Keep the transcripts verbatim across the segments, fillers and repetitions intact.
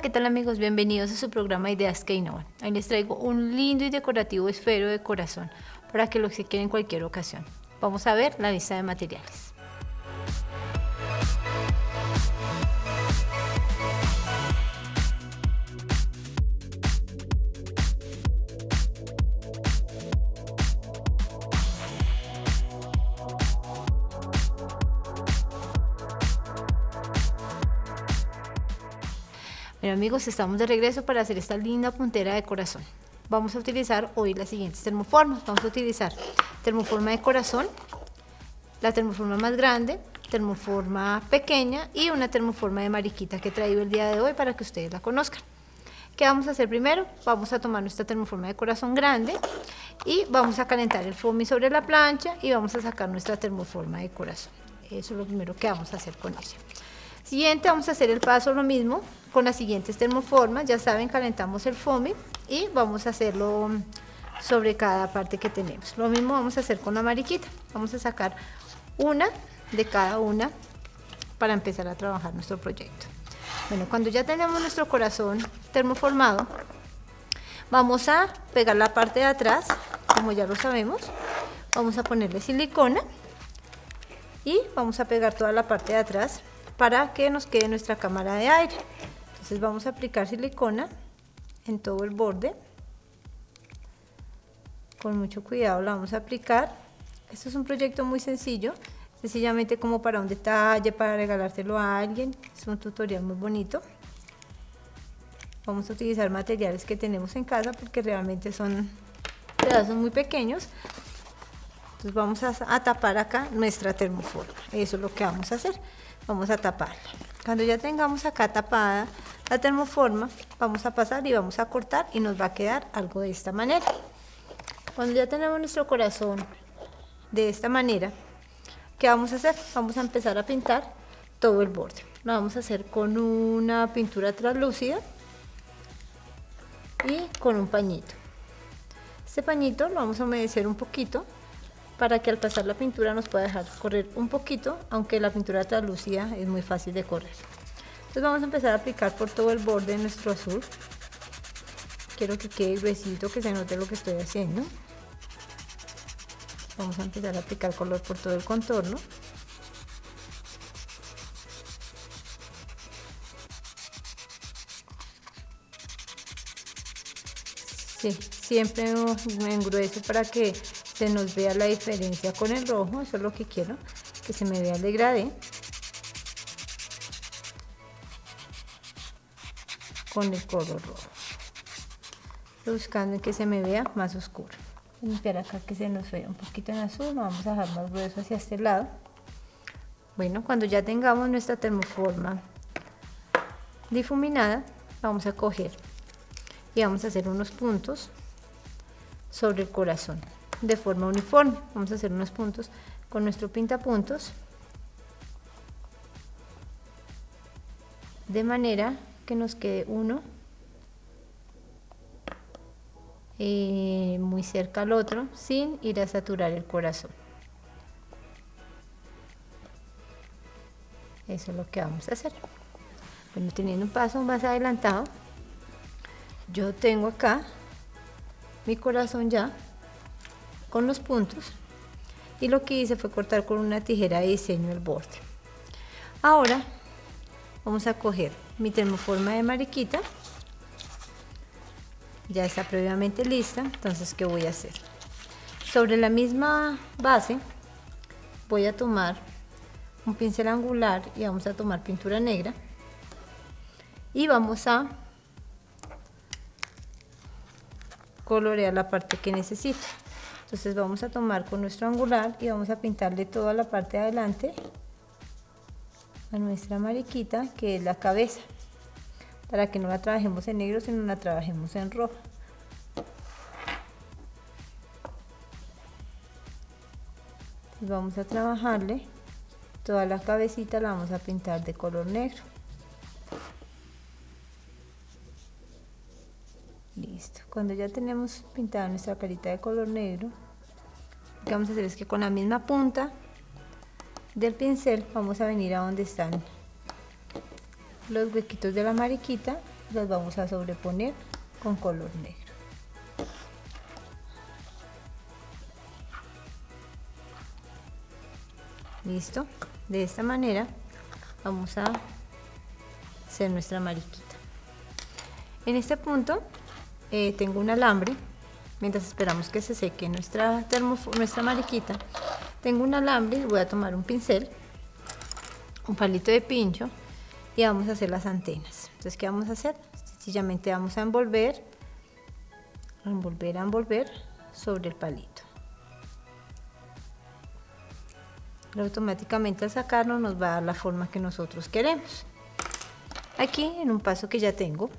Hola, ¿qué tal amigos? Bienvenidos a su programa Ideas que Innovan. Hoy les traigo un lindo y decorativo esfero de corazón para que lo obsequien en cualquier ocasión. Vamos a ver la lista de materiales. Bueno amigos, estamos de regreso para hacer esta linda puntera de corazón. Vamos a utilizar hoy las siguientes termoformas. Vamos a utilizar termoforma de corazón, la termoforma más grande, termoforma pequeña y una termoforma de mariquita que he traído el día de hoy para que ustedes la conozcan. ¿Qué vamos a hacer primero? Vamos a tomar nuestra termoforma de corazón grande y vamos a calentar el foamy sobre la plancha y vamos a sacar nuestra termoforma de corazón. Eso es lo primero que vamos a hacer con ella. Siguiente, vamos a hacer el paso lo mismo con las siguientes termoformas. Ya saben, calentamos el foamy y vamos a hacerlo sobre cada parte que tenemos. Lo mismo vamos a hacer con la mariquita. Vamos a sacar una de cada una para empezar a trabajar nuestro proyecto. Bueno, cuando ya tenemos nuestro corazón termoformado, vamos a pegar la parte de atrás, como ya lo sabemos. Vamos a ponerle silicona y vamos a pegar toda la parte de atrás para que nos quede nuestra cámara de aire. Entonces vamos a aplicar silicona en todo el borde. Con mucho cuidado la vamos a aplicar. Esto es un proyecto muy sencillo, sencillamente como para un detalle, para regalárselo a alguien. Es un tutorial muy bonito. Vamos a utilizar materiales que tenemos en casa porque realmente son pedazos muy pequeños. Entonces vamos a, a tapar acá nuestra termoforma. Eso es lo que vamos a hacer. Vamos a taparla. Cuando ya tengamos acá tapada la termoforma, vamos a pasar y vamos a cortar y nos va a quedar algo de esta manera. Cuando ya tenemos nuestro corazón de esta manera, ¿qué vamos a hacer? Vamos a empezar a pintar todo el borde. Lo vamos a hacer con una pintura translúcida y con un pañito. Este pañito lo vamos a humedecer un poquito para que al pasar la pintura nos pueda dejar correr un poquito, aunque la pintura translúcida es muy fácil de correr. Entonces vamos a empezar a aplicar por todo el borde nuestro azul. Quiero que quede gruesito, que se note lo que estoy haciendo. Vamos a empezar a aplicar color por todo el contorno. Sí, siempre en grueso para que se nos vea la diferencia con el rojo. Eso es lo que quiero, que se me vea el degradé con el color rojo, buscando que se me vea más oscuro. Limpiar acá que se nos vea un poquito en azul. Lo vamos a dejar más grueso hacia este lado. Bueno, cuando ya tengamos nuestra termoforma difuminada, vamos a coger y vamos a hacer unos puntos sobre el corazón de forma uniforme. Vamos a hacer unos puntos con nuestro pintapuntos de manera que nos quede uno eh, muy cerca al otro sin ir a saturar el corazón. Eso es lo que vamos a hacer. Bueno, teniendo un paso más adelantado, yo tengo acá mi corazón ya con los puntos, y lo que hice fue cortar con una tijera de diseño el borde. Ahora vamos a coger mi termoforma de mariquita, ya está previamente lista. Entonces, ¿qué voy a hacer? Sobre la misma base voy a tomar un pincel angular y vamos a tomar pintura negra y vamos a colorear la parte que necesito. Entonces vamos a tomar con nuestro angular y vamos a pintarle toda la parte de adelante a nuestra mariquita, que es la cabeza, para que no la trabajemos en negro sino la trabajemos en rojo. Entonces vamos a trabajarle toda la cabecita, la vamos a pintar de color negro. Listo. Cuando ya tenemos pintada nuestra carita de color negro, lo que vamos a hacer es que con la misma punta del pincel vamos a venir a donde están los huequitos de la mariquita las vamos a sobreponer con color negro. Listo, de esta manera vamos a hacer nuestra mariquita. En este punto eh, tengo un alambre, mientras esperamos que se seque nuestra, nuestra mariquita, tengo un alambre, voy a tomar un pincel, un palito de pincho y vamos a hacer las antenas. Entonces, ¿qué vamos a hacer? Sencillamente vamos a envolver, a envolver, a envolver sobre el palito. Automáticamente al sacarlo nos va a dar la forma que nosotros queremos. Aquí en un paso que ya tengo,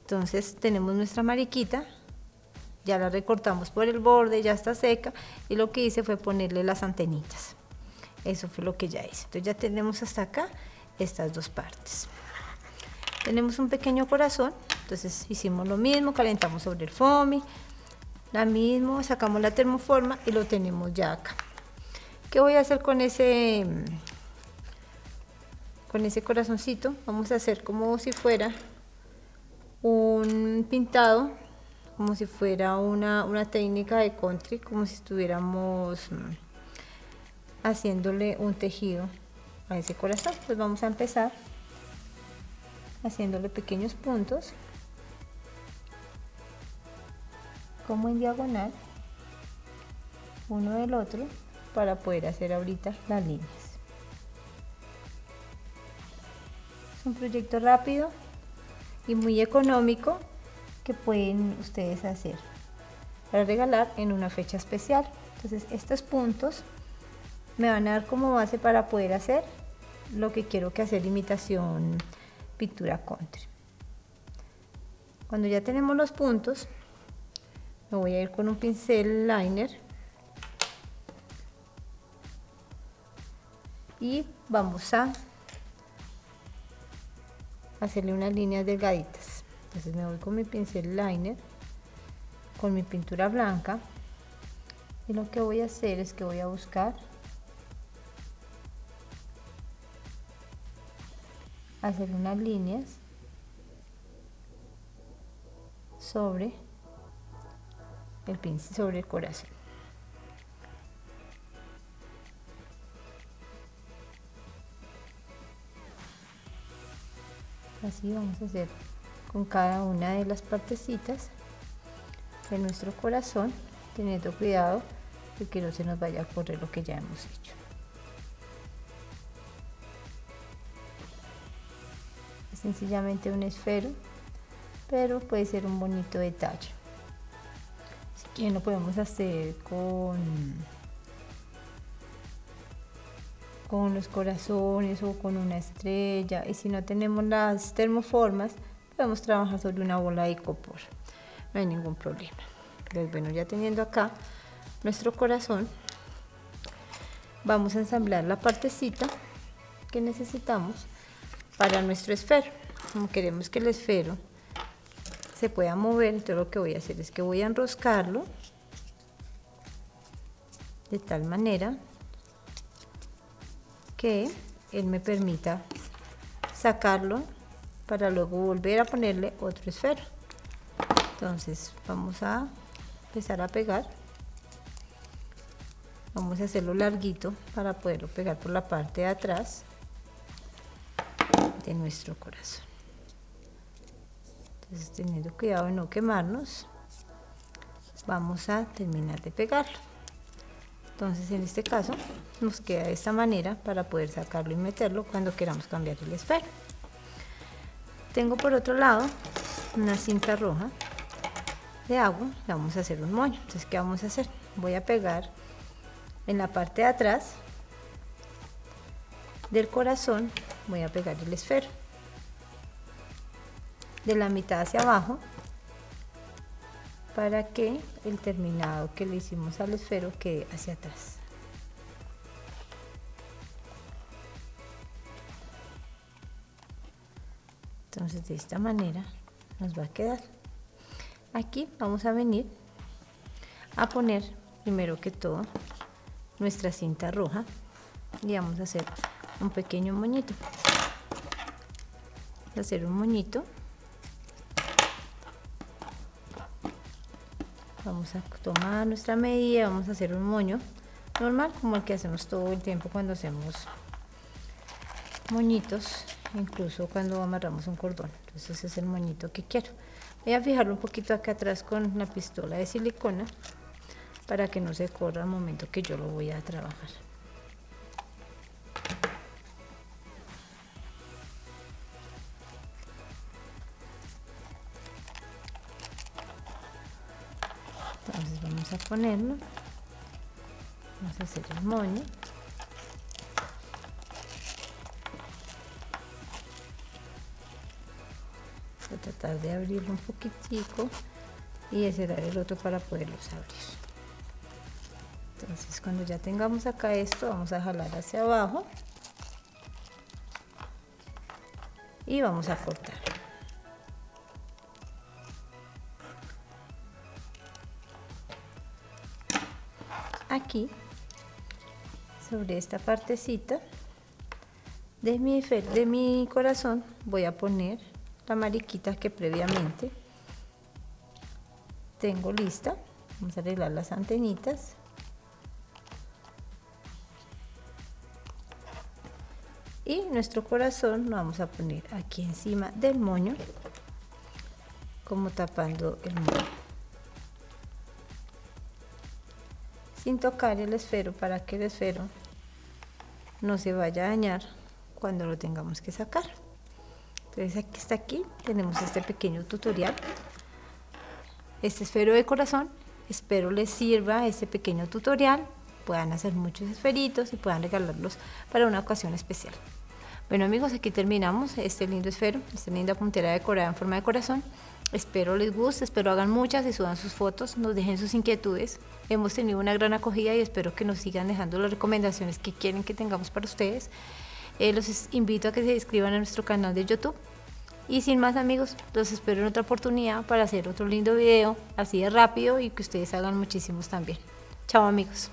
entonces tenemos nuestra mariquita, ya la recortamos por el borde, ya está seca y lo que hice fue ponerle las antenitas. Eso fue lo que ya hice. Entonces ya tenemos hasta acá estas dos partes. Tenemos un pequeño corazón, entonces hicimos lo mismo, calentamos sobre el foamy, la mismo, sacamos la termoforma y lo tenemos ya acá. ¿Qué voy a hacer con ese, con ese corazoncito? Vamos a hacer como si fuera un pintado, como si fuera una, una técnica de country, como si estuviéramos haciéndole un tejido a ese corazón. Pues vamos a empezar haciéndole pequeños puntos, como en diagonal, uno del otro, para poder hacer ahorita las líneas. Es un proyecto rápido y muy económico que pueden ustedes hacer para regalar en una fecha especial. Entonces estos puntos me van a dar como base para poder hacer lo que quiero que hacer imitación pintura country. Cuando ya tenemos los puntos, me voy a ir con un pincel liner y vamos a hacerle unas líneas delgaditas. Entonces me voy con mi pincel liner, con mi pintura blanca, y lo que voy a hacer es que voy a buscar hacer unas líneas sobre el pincel, sobre el corazón. Así vamos a hacer con cada una de las partecitas de nuestro corazón, teniendo cuidado de que no se nos vaya a correr lo que ya hemos hecho. Es sencillamente un esfero, pero puede ser un bonito detalle. Si quieren lo podemos hacer con, con los corazones o con una estrella, y si no tenemos las termoformas podemos trabajar sobre una bola de copor, no hay ningún problema. Entonces, bueno, ya teniendo acá nuestro corazón, vamos a ensamblar la partecita que necesitamos para nuestro esfero. Como queremos que el esfero se pueda mover, entonces lo que voy a hacer es que voy a enroscarlo de tal manera que él me permita sacarlo para luego volver a ponerle otro esfero. Entonces vamos a empezar a pegar, vamos a hacerlo larguito para poderlo pegar por la parte de atrás de nuestro corazón. Entonces, teniendo cuidado de no quemarnos, vamos a terminar de pegarlo. Entonces en este caso nos queda de esta manera para poder sacarlo y meterlo cuando queramos cambiar el esfero. Tengo por otro lado una cinta roja de agua, le vamos a hacer un moño. Entonces, ¿qué vamos a hacer? Voy a pegar en la parte de atrás del corazón, voy a pegar el esfero. De la mitad hacia abajo, para que el terminado que le hicimos al esfero quede hacia atrás. Entonces de esta manera nos va a quedar. Aquí vamos a venir a poner primero que todo nuestra cinta roja y vamos a hacer un pequeño moñito. a hacer un moñito. Vamos a tomar nuestra medida, vamos a hacer un moño normal como el que hacemos todo el tiempo cuando hacemos moñitos, incluso cuando amarramos un cordón. Entonces ese es el moñito que quiero. Voy a fijarlo un poquito acá atrás con la pistola de silicona para que no se corra al momento que yo lo voy a trabajar. Entonces vamos a ponerlo, vamos a hacer el moño. Voy a tratar de abrirlo un poquitico y de cerrar el otro para poderlos abrir. Entonces cuando ya tengamos acá esto, vamos a jalar hacia abajo y vamos a cortar. Aquí, sobre esta partecita de mi, de mi corazón, voy a poner la mariquita que previamente tengo lista. Vamos a arreglar las antenitas y nuestro corazón lo vamos a poner aquí encima del moño, como tapando el moño, sin tocar el esfero para que el esfero no se vaya a dañar cuando lo tengamos que sacar. Entonces aquí está, aquí tenemos este pequeño tutorial, este esfero de corazón. Espero les sirva este pequeño tutorial, puedan hacer muchos esferitos y puedan regalarlos para una ocasión especial. Bueno amigos, aquí terminamos este lindo esfero, esta linda puntera decorada en forma de corazón. Espero les guste, espero hagan muchas y suban sus fotos, nos dejen sus inquietudes. Hemos tenido una gran acogida y espero que nos sigan dejando las recomendaciones que quieren que tengamos para ustedes. Eh, los invito a que se inscriban a nuestro canal de YouTube. Y sin más amigos, los espero en otra oportunidad para hacer otro lindo video, así de rápido, y que ustedes hagan muchísimos también. Chao amigos.